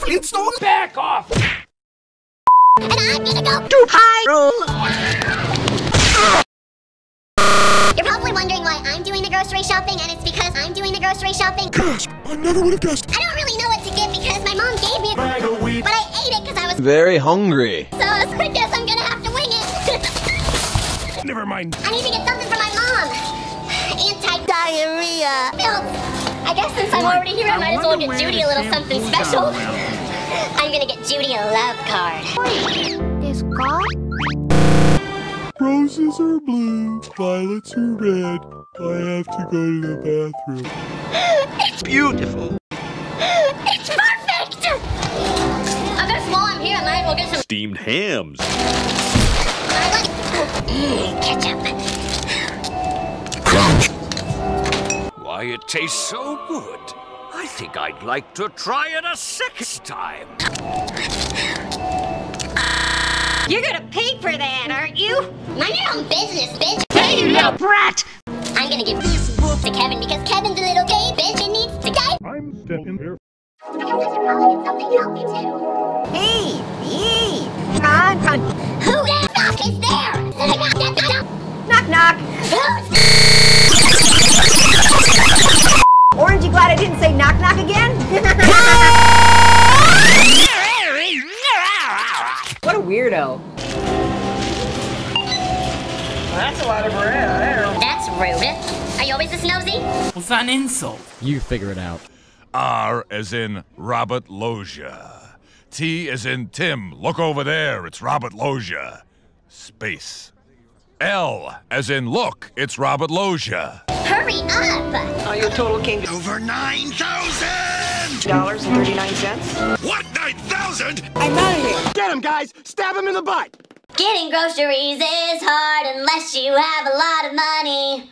Flintstone? Back off! And I need to go to Hyrule! You're probably wondering why I'm doing the grocery shopping, and it's because I'm doing the grocery shopping. Gosh, I never would have guessed. I don't really know what to get because my mom gave me a bag of wheat, but I ate it because I was very hungry. So I guess I'm gonna have to wing it. Never mind. I need to get something for my mom. Anti-diarrhea pills. I guess since I'm already here, I might as well get Judy a little something special. I'm gonna get Judy a love card. This card? Roses are blue, violets are red. I have to go to the bathroom. It's beautiful. It's perfect! I guess while I'm here, I might as well get some steamed hams. Ketchup. Crunch. Why, it tastes so good. I think I'd like to try it a second time. You're gonna pay for that, aren't you? Mind your own business, bitch. Hey, you little brat! I'm gonna give this book to Kevin because Kevin's a little gay bitch and needs to die. I'm stepping here. I guess you're probably in something healthy too. Hey! Who the fuck is there? Knock, knock. Orange, you glad I didn't say knock knock again? What a weirdo. That's a lot of bread there. That's rude. Are you always this nosy? Was that an insult? You figure it out. R as in Robert Loggia. T as in Tim. Look over there, it's Robert Loggia. Space. L as in look, it's Robert Loggia. Hurry up! Oh, your total came to over $9,000.39. What, 9,000? I'm out of here. Get him, guys! Stab him in the butt! Getting groceries is hard unless you have a lot of money.